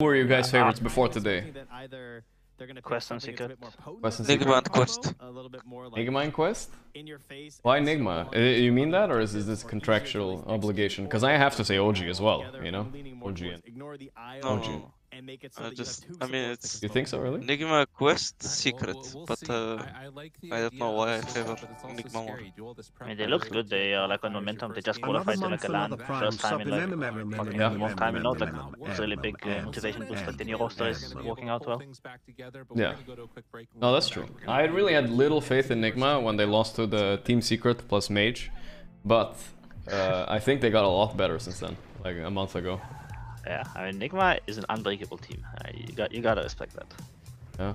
Who were your guys' favorites before today? Quest and Secret. Nigma and Quest. Nigma and Quest? Why Nigma? You mean that, or is this contractual obligation? Because I have to say OG as well, you know? OG and... No. I mean, it's... You think so, really? Nigma, Quest, Secret, but I don't know why I favor Nigma more. I mean, they look good, they are like on momentum, they just qualified like a LAN, first time in like fucking long time, you know, like it's really big motivation boost, but the new roster is working out well. Yeah, no, that's true. I really had little faith in Nigma when they lost to the Team Secret plus Mage, but I think they got a lot better since then, like a month ago. Yeah, I mean, Nigma is an unbreakable team. You gotta respect that. Yeah.